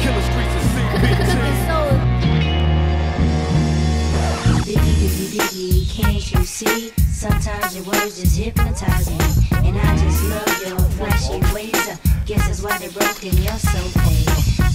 Killer Streets and CPT. Biggie, Biggie, can't you see? Sometimes your words just hypnotize me, and I just love your flashy ways. Guess that's why they broke in your soul pain.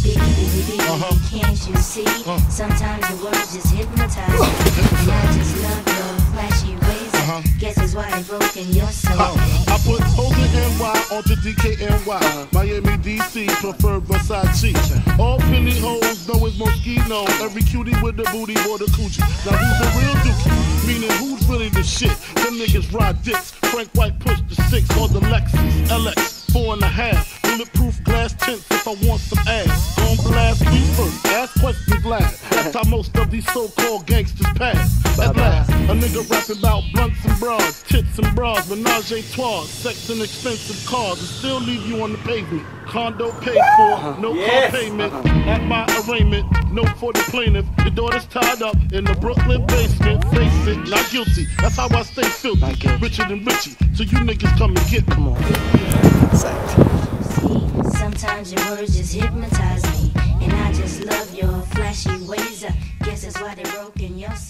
Biggie, Biggie, Biggie, can't you see? Sometimes your words just hypnotize me, and I just love your flashy ways. Guess that's why they broke in your soul pain. I put OZNY onto DKNY, Miami, DC, prefer Versace. All penny hoes know it's Moschino. Every cutie with the booty or the coochie. Now who's the real dookie? Meaning who's really the shit? Them niggas ride dicks. Frank White push the six or the Lexus LX 4.5. Bulletproof glass tints if I want some ass. Don't blast me first, ask questions last. That's how most of these so-called gangsters pass. At last, a nigga rapping about blunts and bras, tits and bras, menage a trois, sex and expensive cars, and still leave you on the pavement. Condo paid for, no car payment. At my arraignment, no for the plaintiff. Your daughter's tied up in the Brooklyn basement. Face it, not guilty. That's how I stay filthy. Richer than Richie, so you niggas come and get them on. Sometimes your words just hypnotize me, and I just love your flashy ways. Guess that's why they broke in your soul.